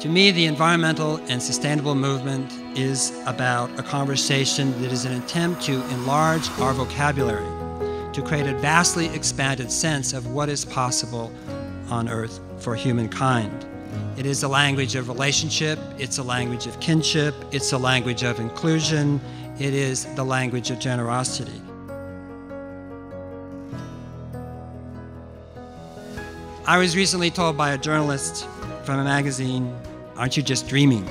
To me, the environmental and sustainable movement is about a conversation that is an attempt to enlarge our vocabulary, to create a vastly expanded sense of what is possible on Earth for humankind. It is a language of relationship, it's a language of kinship, it's a language of inclusion, it is the language of generosity. I was recently told by a journalist from a magazine, "Aren't you just dreaming?"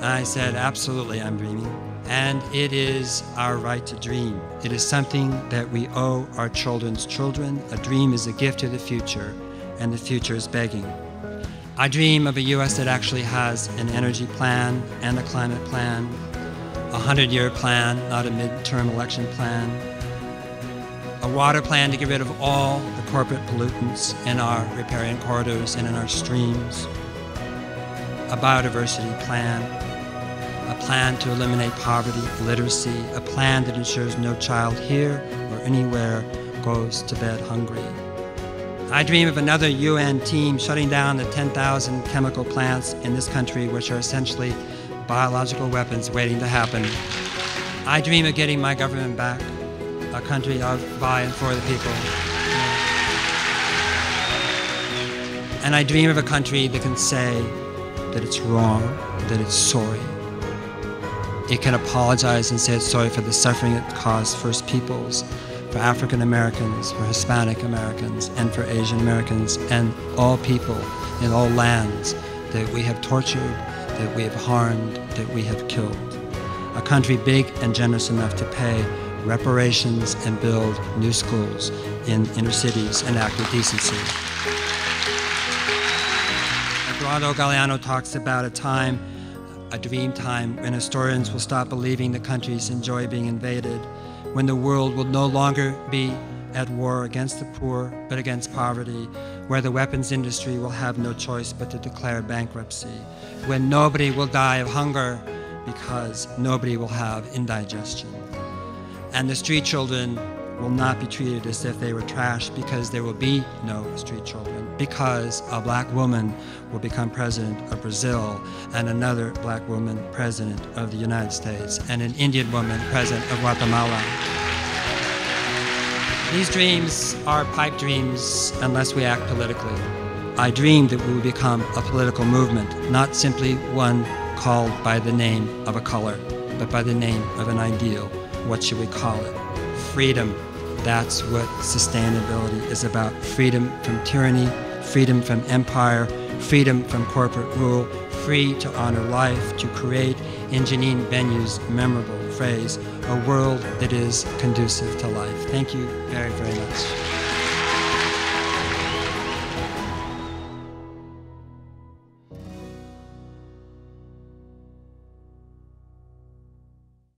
I said, absolutely, I'm dreaming. And it is our right to dream. It is something that we owe our children's children. A dream is a gift to the future, and the future is begging. I dream of a U.S. that actually has an energy plan and a climate plan, a 100-year plan, not a midterm election plan, a water plan to get rid of all the corporate pollutants in our riparian corridors and in our streams, a biodiversity plan, a plan to eliminate poverty, literacy, a plan that ensures no child here or anywhere goes to bed hungry. I dream of another UN team shutting down the 10,000 chemical plants in this country, which are essentially biological weapons waiting to happen. I dream of getting my government back, a country of, by, and for the people. And I dream of a country that can say that it's wrong, that it's sorry. It can apologize and say it's sorry for the suffering it caused First Peoples, for African Americans, for Hispanic Americans, and for Asian Americans, and all people in all lands that we have tortured, that we have harmed, that we have killed. A country big and generous enough to pay reparations and build new schools in inner cities and act with decency. Eduardo Galeano talks about a time, a dream time, when historians will stop believing the countries enjoy being invaded, when the world will no longer be at war against the poor, but against poverty, where the weapons industry will have no choice but to declare bankruptcy, when nobody will die of hunger because nobody will have indigestion. And the street children will not be treated as if they were trash, because there will be no street children, because a black woman will become president of Brazil, and another black woman president of the United States, and an Indian woman president of Guatemala. These dreams are pipe dreams unless we act politically. I dream that we will become a political movement, not simply one called by the name of a color, but by the name of an ideal. What should we call it? Freedom. That's what sustainability is about. Freedom from tyranny, freedom from empire, freedom from corporate rule, free to honor life, to create, in Janine Benyus' memorable phrase, a world that is conducive to life. Thank you very, very much.